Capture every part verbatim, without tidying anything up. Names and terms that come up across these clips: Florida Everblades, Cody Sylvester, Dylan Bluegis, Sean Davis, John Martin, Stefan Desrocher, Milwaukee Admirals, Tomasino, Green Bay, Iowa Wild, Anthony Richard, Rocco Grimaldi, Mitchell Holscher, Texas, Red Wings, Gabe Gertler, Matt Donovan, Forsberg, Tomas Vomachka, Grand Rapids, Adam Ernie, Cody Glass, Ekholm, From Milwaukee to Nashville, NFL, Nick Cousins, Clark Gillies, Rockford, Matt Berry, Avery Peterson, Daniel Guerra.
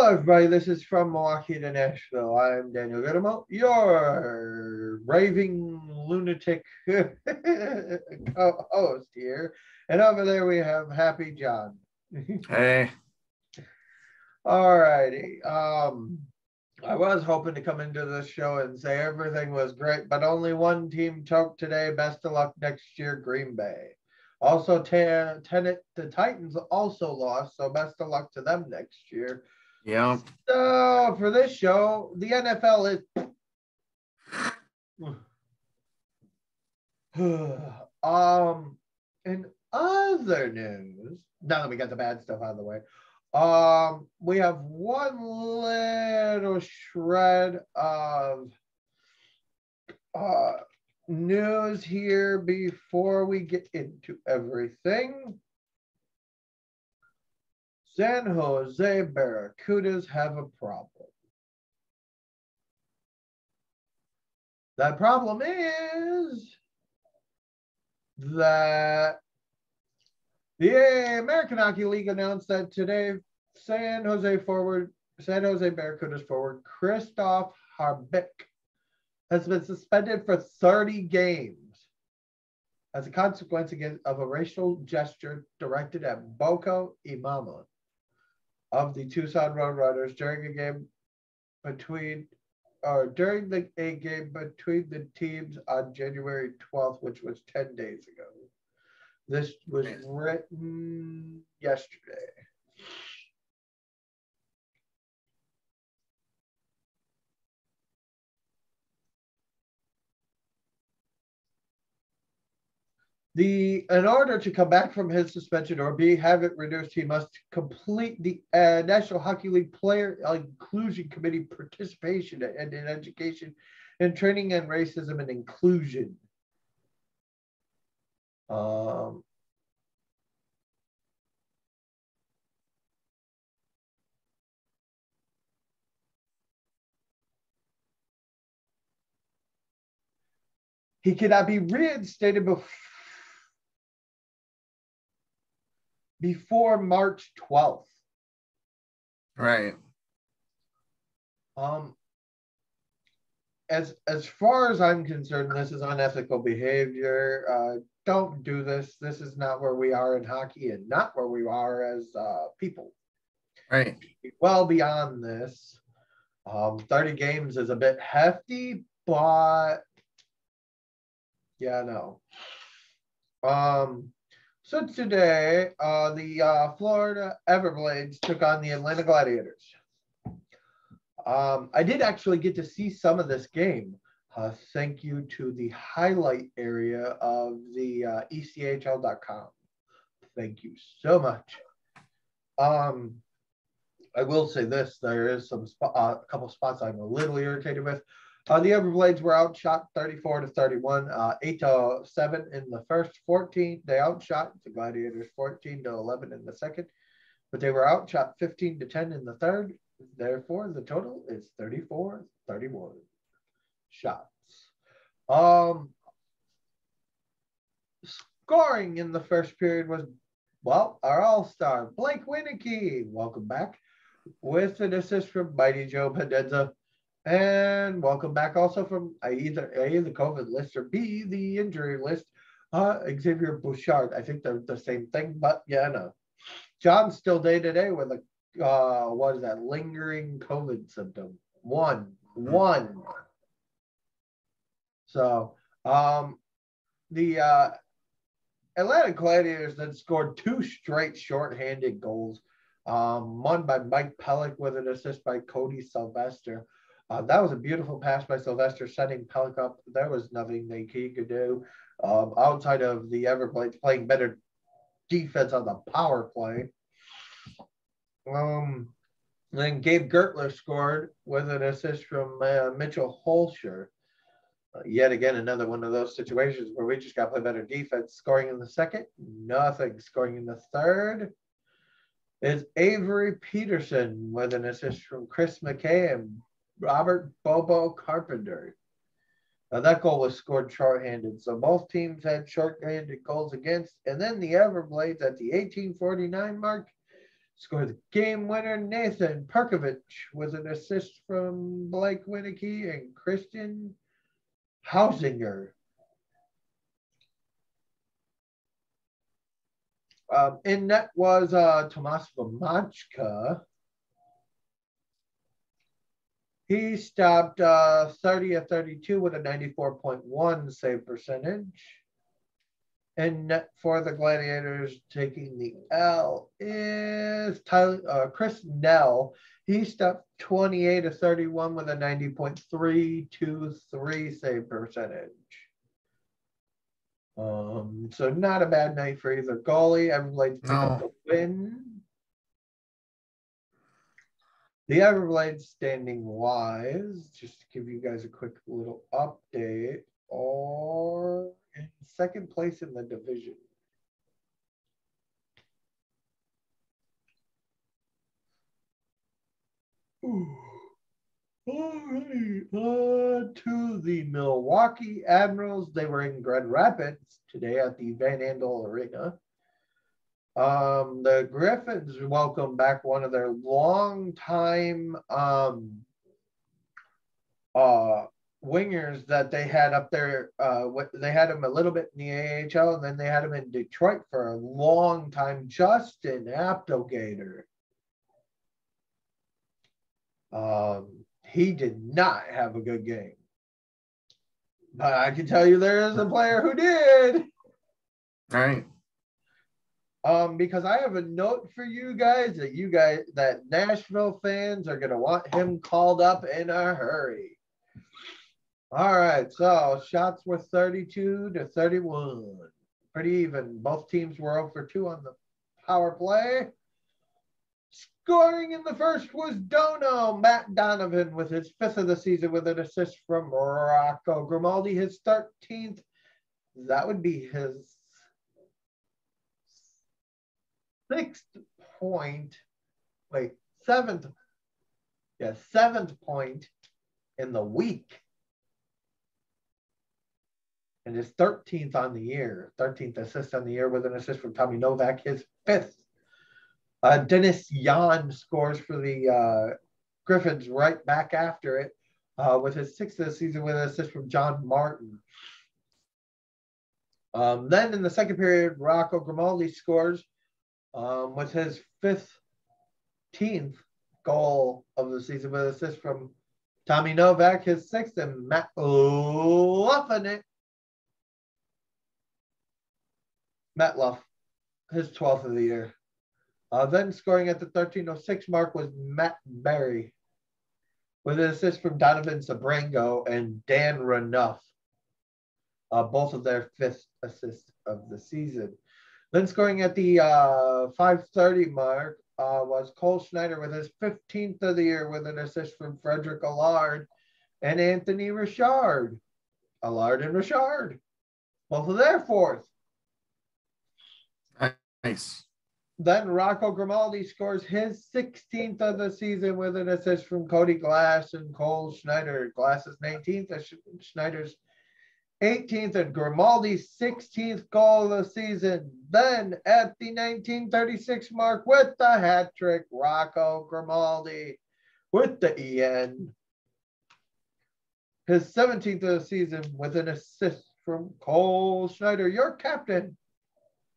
Hello, everybody. This is From Milwaukee to Nashville. I'm Daniel Guerra, your raving lunatic host here. And over there we have Happy John. Hey. All righty. Um, I was hoping to come into this show and say everything was great, but only one team choked today. Best of luck next year, Green Bay. Also, Tenet, the Titans also lost, so best of luck to them next year. Yeah. So, for this show, the N F L is... um, in other news, now that we got the bad stuff out of the way, um, we have one little shred of... uh. news here before we get into everything. San Jose Barracudas have a problem. That problem is that the American Hockey League announced that today San Jose forward, San Jose Barracudas forward Christoph Harbick has been suspended for thirty games as a consequence of a racial gesture directed at Boko Imamu of the Tucson Roadrunners during a game between, or during the, a game between the teams on January twelfth, which was ten days ago. This was written yesterday. The, in order to come back from his suspension or be have it reduced, he must complete the uh, National Hockey League Player Inclusion Committee participation and in education and training on racism and inclusion. Um, he cannot be reinstated before. Before March twelfth. Right. Um, as, as far as I'm concerned, this is unethical behavior. Uh, don't do this. This is not where we are in hockey and not where we are as uh, people. Right. Well beyond this. Um, thirty games is a bit hefty, but yeah, no. Um... So today, uh, the uh, Florida Everblades took on the Atlanta Gladiators. Um, I did actually get to see some of this game. Uh, thank you to the highlight area of the uh, E C H L dot com. Thank you so much. Um, I will say this, there is some sp- uh, a couple spots I'm a little irritated with. Uh, the Everblades were outshot thirty-four to thirty-one, uh, eight to seven in the first, fourteen. They outshot the Gladiators fourteen to eleven in the second, but they were outshot fifteen to ten in the third. Therefore, the total is thirty-four thirty-one shots. Um, scoring in the first period was, well, our all-star, Blake Winnikey, welcome back, with an assist from Mighty Joe Padenza. And welcome back also from either A, the COVID list, or B, the injury list, uh, Xavier Bouchard. I think they're the same thing, but yeah, no. John's still day to day with a, uh, what is that, lingering COVID symptom. One, one. So um, the uh, Atlanta Gladiators then scored two straight shorthanded goals, um, one by Mike Pellick with an assist by Cody Sylvester. Uh, that was a beautiful pass by Sylvester, setting Pellick up. There was nothing that he could do um, outside of the Everblades playing better defense on the power play. Um, then Gabe Gertler scored with an assist from uh, Mitchell Holscher. Uh, yet again, another one of those situations where we just got to play better defense. Scoring in the second, nothing. Scoring in the third is Avery Peterson with an assist from Chris McKay and Robert Bobo Carpenter. Now that goal was scored shorthanded, so both teams had shorthanded goals against, and then the Everblades at the eighteen forty-nine mark scored the game winner. Nathan Perkovich with an assist from Blake Winnikey and Christian Hausinger. Um, in net was uh, Tomas Vomachka. He stopped uh, thirty of thirty-two with a ninety-four point one save percentage. In net for the Gladiators, taking the L, is Tyler, uh, Chris Nell. He stopped twenty-eight of thirty-one with a ninety point three two three save percentage. Um, so not a bad night for either goalie. Everblades pick up the win. The Everblades standing wise, just to give you guys a quick little update, are in second place in the division. Ooh. All right, uh, to the Milwaukee Admirals. They were in Grand Rapids today at the Van Andel Arena. Um, the Griffins welcomed back one of their longtime um, uh, wingers that they had up there. Uh, they had him a little bit in the A H L, and then they had him in Detroit for a long time, Justin Aptogator. Um, He did not have a good game. But I can tell you there is a player who did. All right. Um, because I have a note for you guys that you guys, that Nashville fans are going to want him called up in a hurry. All right. So shots were thirty-two to thirty-one. Pretty even. Both teams were oh for two on the power play. Scoring in the first was Dono, Matt Donovan with his fifth of the season with an assist from Rocco Grimaldi, his thirteenth. That would be his sixth point, wait, seventh, yeah, seventh point in the week. And his thirteenth on the year, thirteenth assist on the year with an assist from Tommy Novak, his fifth. Uh, Dennis Jan scores for the uh, Griffins right back after it uh, with his sixth of the season with an assist from John Martin. Um, then in the second period, Rocco Grimaldi scores um, with his fifteenth goal of the season with an assist from Tommy Novak, his sixth, and Matt Luffinick. Matt Luff, his twelfth of the year. Uh, then scoring at the thirteen oh six mark was Matt Berry with an assist from Donovan Sabrango and Dan Renuff, uh, both of their fifth assist of the season. Then scoring at the uh, five thirty mark uh, was Cole Schneider with his fifteenth of the year with an assist from Frederick Allard and Anthony Richard. Allard and Richard, both of their fourth. Nice. Then Rocco Grimaldi scores his sixteenth of the season with an assist from Cody Glass and Cole Schneider. Glass's nineteenth, Schneider's eighteenth, and Grimaldi's sixteenth goal of the season. Then at the nineteen thirty-six mark with the hat trick, Rocco Grimaldi with the E N. His seventeenth of the season with an assist from Cole Schneider, your captain,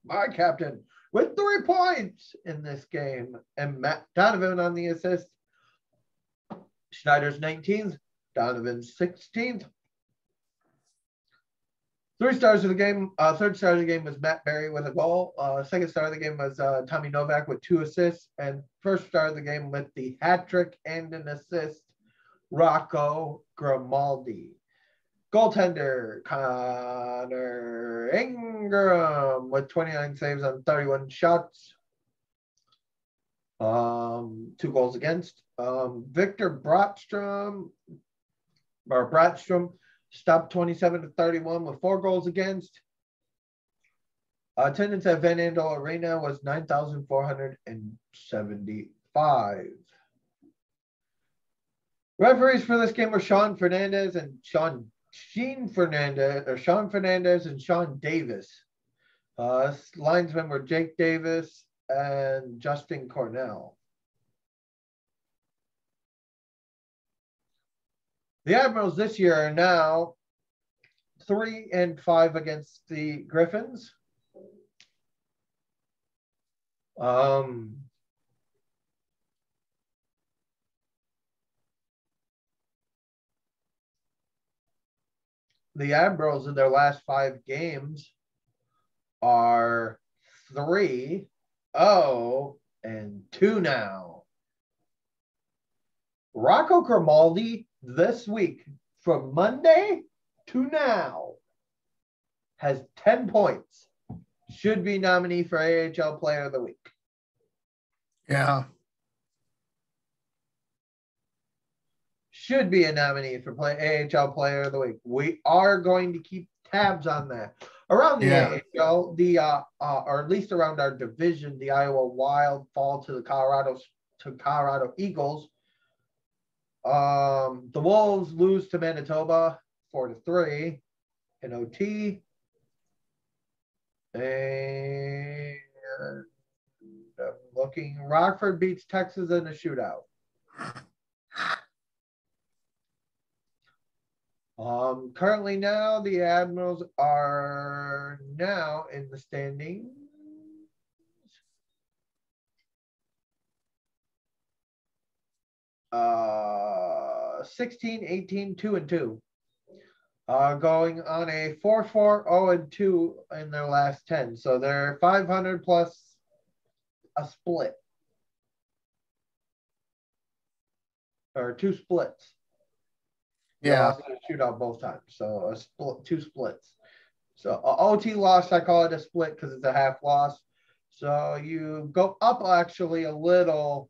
my captain, with three points in this game, and Matt Donovan on the assist. Schneider's nineteenth, Donovan's sixteenth. Three stars of the game, uh, third star of the game was Matt Berry with a goal. Uh, second star of the game was uh, Tommy Novak with two assists, and first star of the game with the hat trick and an assist, Rocco Grimaldi. Goaltender Connor Ingram with twenty-nine saves on thirty-one shots. Um, two goals against. Um, Victor Bratstrom, or Bratstrom stopped twenty-seven to thirty-one with four goals against. Attendance at Van Andel Arena was nine thousand four hundred seventy-five. Referees for this game were Sean Fernandez and Sean Sheen Fernandez, or Sean Fernandez and Sean Davis. Uh, linesmen were Jake Davis, and Justin Cornell. The Admirals this year are now three and five against the Griffins. Um, the Admirals in their last five games are three, oh, and two now. Rocco Grimaldi this week from Monday to now has ten points. Should be nominee for A H L Player of the Week. Yeah. Should be a nominee for play, A H L Player of the Week. We are going to keep tabs on that. Around the yeah. A H L, the uh, uh, or at least around our division, the Iowa Wild fall to the Colorado to Colorado Eagles. Um, the Wolves lose to Manitoba four to three in O T. And I'm looking, Rockford beats Texas in a shootout. Um, currently now, the Admirals are now in the standings. Uh, sixteen, eighteen, two and two. Uh, going on a four, four, oh, and two in their last ten. So they're five hundred plus a split. Or two splits. Yeah. They lost a shootout both times. So a split, two splits. So an O T loss, I call it a split because it's a half loss. So you go up actually a little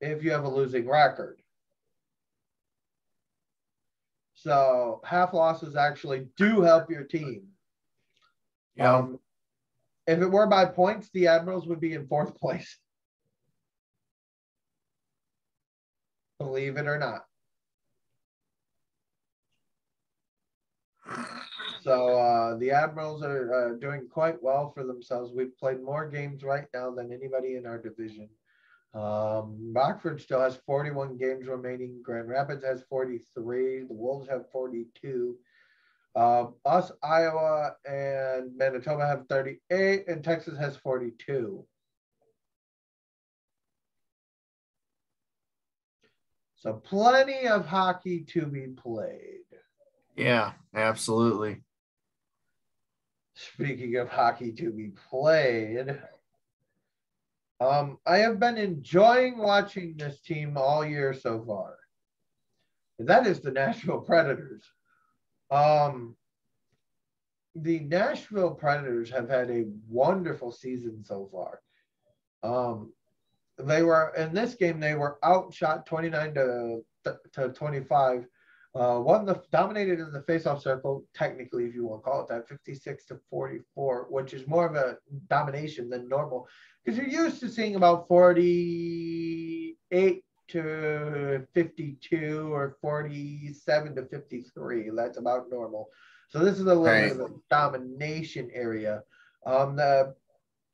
if you have a losing record. So half losses actually do help your team. Yeah. Um, if it were by points, the Admirals would be in fourth place. Believe it or not. So uh, the Admirals are uh, doing quite well for themselves. We've played more games right now than anybody in our division. Um, Rockford still has forty-one games remaining. Grand Rapids has forty-three. The Wolves have forty-two. Uh, us, Iowa, and Manitoba have thirty-eight, and Texas has forty-two. So plenty of hockey to be played. Yeah, absolutely. Speaking of hockey to be played... Um, I have been enjoying watching this team all year so far. And that is the Nashville Predators. Um, the Nashville Predators have had a wonderful season so far. Um, they were, in this game, they were outshot twenty-nine to twenty-five. Uh, won the, dominated in the faceoff circle, technically, if you want to call it that, fifty-six to forty-four, which is more of a domination than normal, because you're used to seeing about forty-eight to fifty-two or forty-seven to fifty-three. That's about normal. So this is a little right. bit of a domination area. Um, the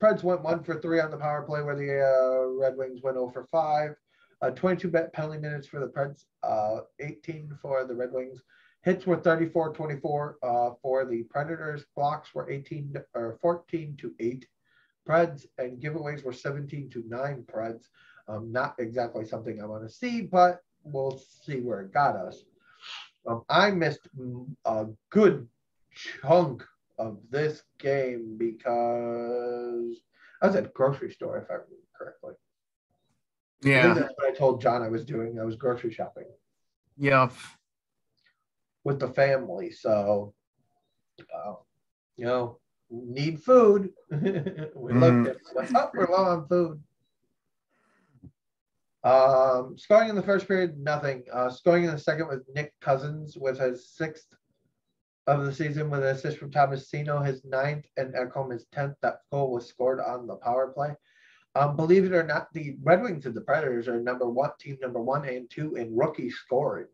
Preds went one for three on the power play, where the uh, Red Wings went oh for five. Uh, twenty-two penalty minutes for the Preds, uh, eighteen for the Red Wings. Hits were thirty-four twenty-four uh, for the Predators. Blocks were eighteen to, or fourteen to eight Preds, and giveaways were seventeen to nine Preds. Um, not exactly something I want to see, but we'll see where it got us. Um, I missed a good chunk of this game because I was at a grocery store, if I remember correctly. Yeah. I think that's what I told John I was doing. I was grocery shopping. Yeah. With the family. So, uh, you know, need food. we mm. looked at it. Oh, we're low on food. Um, scoring in the first period, nothing. Uh, scoring in the second with Nick Cousins with his sixth of the season with an assist from Tomasino, his ninth, and Ekholm his tenth. That goal was scored on the power play. Um, believe it or not, the Red Wings and the Predators are number one, team number one and two in rookie scoring.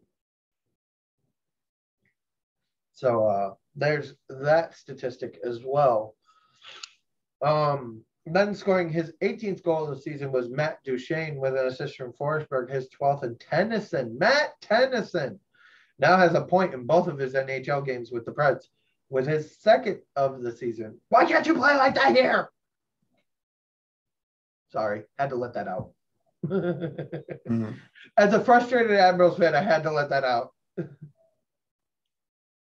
So uh, there's that statistic as well. Um, then scoring his eighteenth goal of the season was Matt Duchene with an assist from Forsberg, his twelfth, and Tennyson. Matt Tennyson now has a point in both of his N H L games with the Preds, with his second of the season. Why can't you play like that here? Sorry, had to let that out. Mm-hmm. As a frustrated Admirals fan, I had to let that out.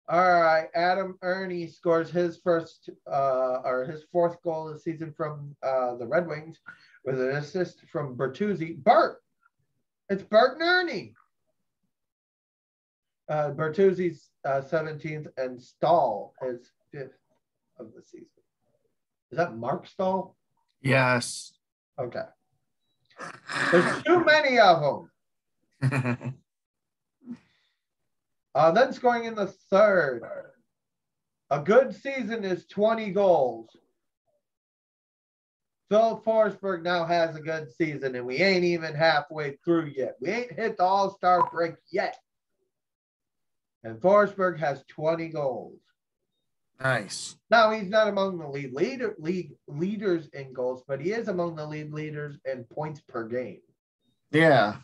All right, Adam Ernie scores his first uh, or his fourth goal of the season from uh, the Red Wings with an assist from Bertuzzi. Bert, it's Bert and Ernie. Uh, Bertuzzi's uh, seventeenth and Stahl his fifth of the season. Is that Mark Stahl? Yes. Okay. There's too many of them. Uh, then scoring in the third. A good season is twenty goals. Phil Forsberg now has a good season, and we ain't even halfway through yet. We ain't hit the all-star break yet. And Forsberg has twenty goals. Nice. Now, he's not among the lead leader, league leaders in goals, but he is among the lead leaders in points per game. Yeah.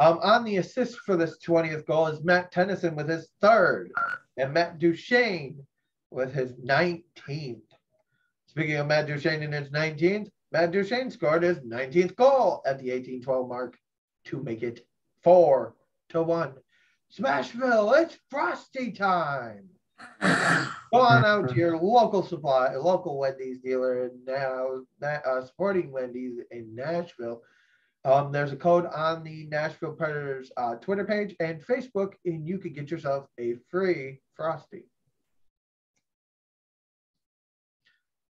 Um, on the assist for this twentieth goal is Matt Tennyson with his third, and Matt Duchene with his nineteenth. Speaking of Matt Duchene and his nineteenth, Matt Duchene scored his nineteenth goal at the eighteen twelve mark to make it four to one. Smashville, it's Frosty time. Go on out to your local supply, local Wendy's dealer, and now uh, Sporting Wendy's in Nashville. Um, there's a code on the Nashville Predators uh, Twitter page and Facebook, and you can get yourself a free Frosty.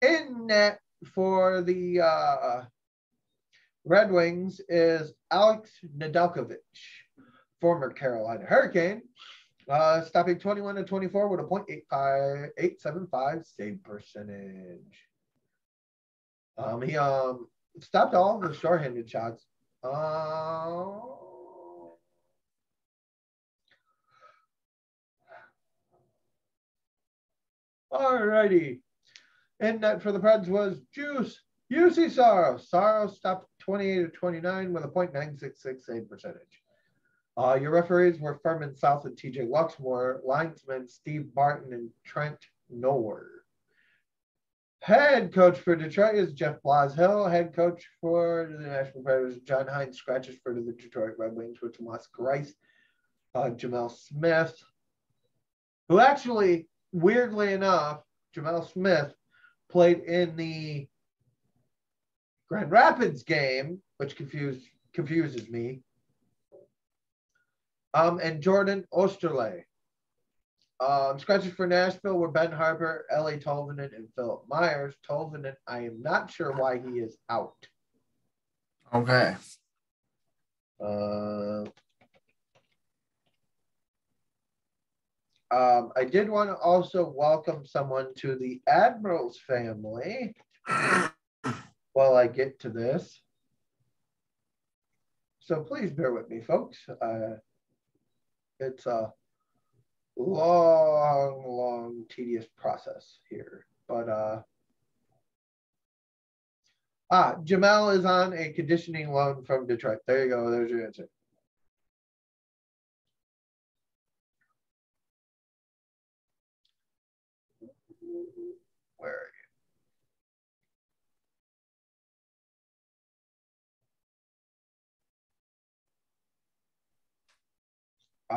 In net for the uh, Red Wings is Alex Nedeljkovic, former Carolina Hurricane, uh, stopping twenty-one to twenty-four with a point eight five eight seven five save percentage. Um, he um, stopped all the shorthanded shots. Uh, all righty. In net for the Preds was Juice U C Saros. Saros stopped twenty-eight to twenty-nine with a point nine six six save percentage. Uh, your referees were Furman South and T J Luxmore, linesmen Steve Barton and Trent Norwood. Head coach for Detroit is Jeff Blashill. Head coach for the Nashville Predators, John Hines, scratches for the Detroit Red Wings, which lost Grice, uh, Jamel Smith, who actually, weirdly enough, Jamel Smith played in the Grand Rapids game, which confused confuses me, um, and Jordan Osterle. Um, scratches for Nashville were Ben Harper, L A Tolvanen, and Philip Myers. Tolvanen, I am not sure why he is out. Okay. Uh, um, I did want to also welcome someone to the Admirals family while I get to this. So please bear with me, folks. Uh, it's a... Uh, long, long, tedious process here. But, uh, ah, Jamel is on a conditioning loan from Detroit. There you go. There's your answer. Where are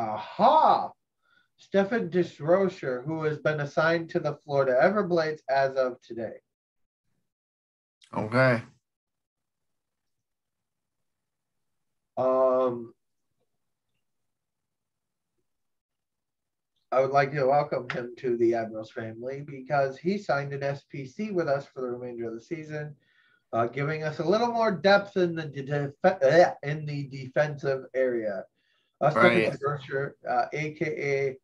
you? Aha! Stefan Desrocher, who has been assigned to the Florida Everblades as of today. Okay. Um, I would like to welcome him to the Admirals family because he signed an S P C with us for the remainder of the season, uh, giving us a little more depth in the def- in the defensive area. Uh, right. Stefan Desrocher, uh, a k a.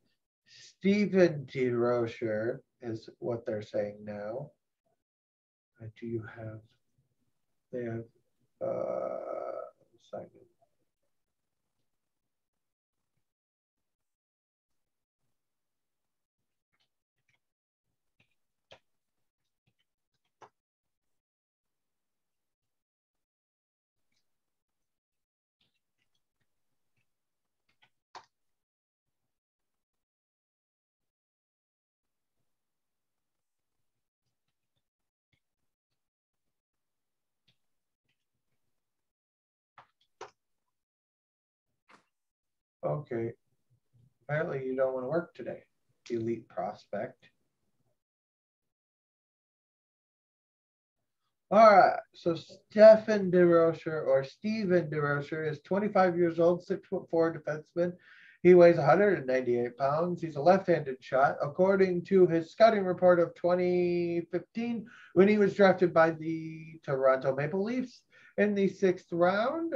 Stephen Desrocher is what they're saying now. I do you have, they have, uh, sign in. Okay, apparently you don't want to work today. Elite prospect. All right, so Stefan DeRocher or Steven DeRocher is twenty-five years old, six foot four defenseman. He weighs one hundred ninety-eight pounds. He's a left-handed shot. According to his scouting report of twenty fifteen, when he was drafted by the Toronto Maple Leafs in the sixth round.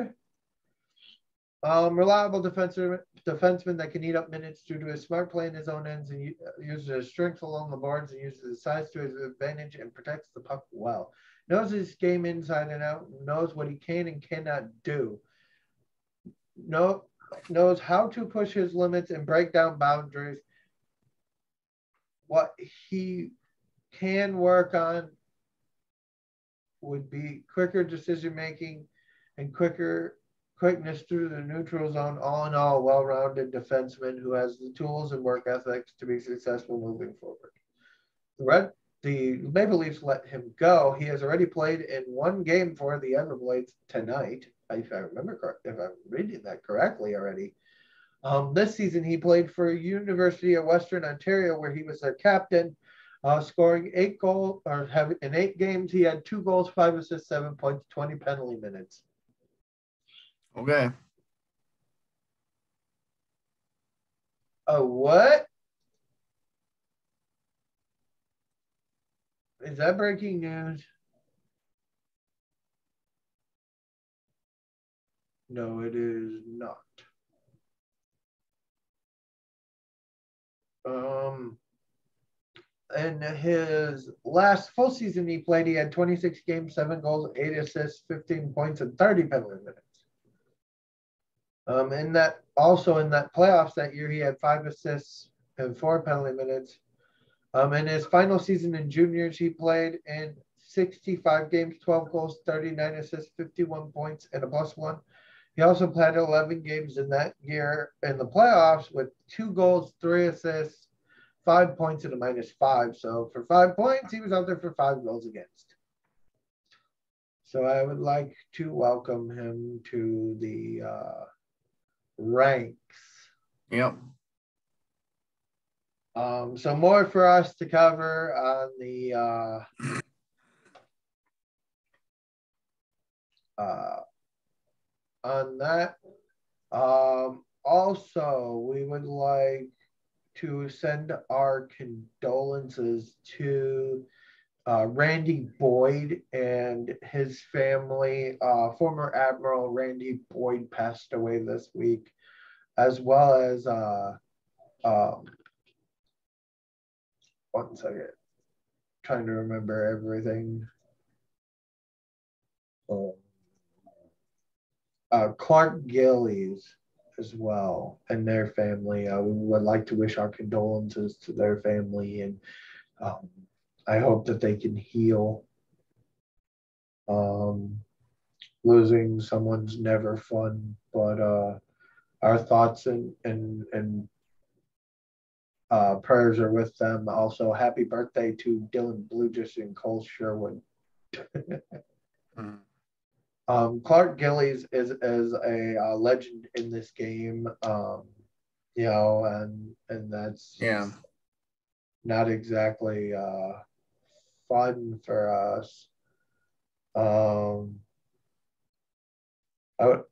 Um, reliable defensive, defenseman that can eat up minutes due to his smart play in his own ends and uses his strength along the boards and uses his size to his advantage and protects the puck well. Knows his game inside and out, knows what he can and cannot do. No. Knows how to push his limits and break down boundaries. What he can work on would be quicker decision making and quicker quickness through the neutral zone. All in all, a well-rounded defenseman who has the tools and work ethics to be successful moving forward. The Red, the Maple Leafs let him go. He has already played in one game for the Everblades tonight. If I remember correct, if I'm reading that correctly already. Um, this season, he played for University of Western Ontario, where he was their captain, uh, scoring eight goals, or have, in eight games, he had two goals, five assists, seven points, twenty penalty minutes. Okay. A what? Is that breaking news? No, it is not. Um, in his last full season he played, he had twenty-six games, seven goals, eight assists, fifteen points, and thirty penalty minutes. Um, in that, also in that playoffs that year, he had five assists and four penalty minutes. Um, in his final season in juniors, he played in sixty-five games, twelve goals, thirty-nine assists, fifty-one points, and a plus one. He also played eleven games in that year in the playoffs with two goals, three assists, five points, and a minus five. So for five points, he was out there for five goals against. So I would like to welcome him to the uh, ranks. Yep. Um, so more for us to cover on the uh, uh, on that. Um, also, we would like to send our condolences to uh, Randy Boyd and his family. Uh, former Admiral Randy Boyd passed away this week, as well as, uh, um, one second, I'm trying to remember everything. Oh. Uh, Clark Gillies as well and their family. Uh, we would like to wish our condolences to their family, and um, I hope that they can heal. Um, losing someone's never fun, but uh, our thoughts and and and uh, prayers are with them. Also, happy birthday to Dylan Bluegis and Cole Sherwood. mm. Um, Clark Gillies is, is a uh, legend in this game, um, you know, and and that's yeah. not exactly uh, fun for us. Um, I would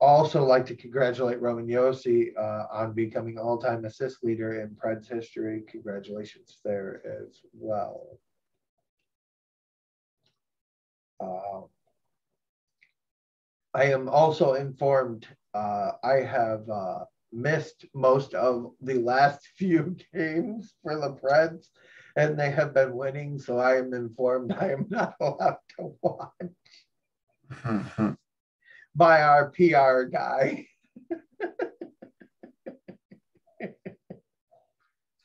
also like to congratulate Roman Josi uh, on becoming all-time assist leader in Preds history. Congratulations there as well. Um, I am also informed uh, I have uh, missed most of the last few games for the Preds, and they have been winning, so I am informed I am not allowed to watch by our P R guy.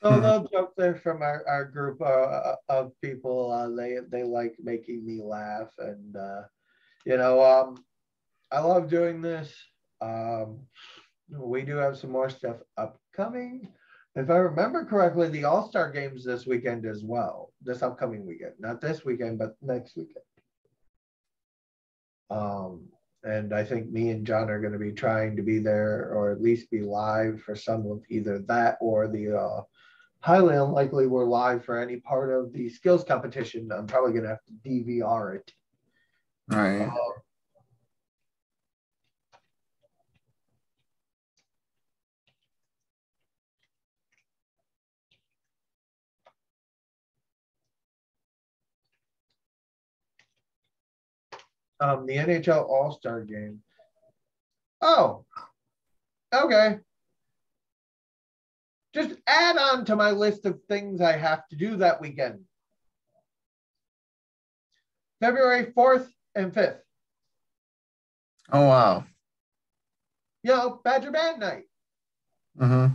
So little joke there from our, our group uh, of people. Uh, they, they like making me laugh, and, uh, you know, um, I love doing this. Um, we do have some more stuff upcoming. If I remember correctly, the All-Star Game's this weekend as well, this upcoming weekend. Not this weekend, but next weekend. Um, And I think me and John are going to be trying to be there or at least be live for some of either that or the uh, highly unlikely we're live for any part of the skills competition. I'm probably going to have to D V R it. All right. Uh, Um, the N H L All-Star Game. Oh, okay. Just add on to my list of things I have to do that weekend. February fourth and fifth. Oh, wow. Yo, Badger Band Night. Mm-hmm.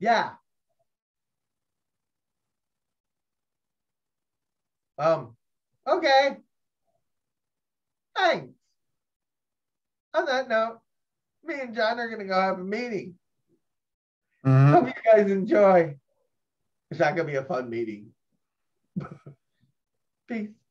Yeah. Um, okay. Thanks. On that note, me and John are going to go have a meeting. Mm-hmm. Hope you guys enjoy. It's not going to be a fun meeting. Peace.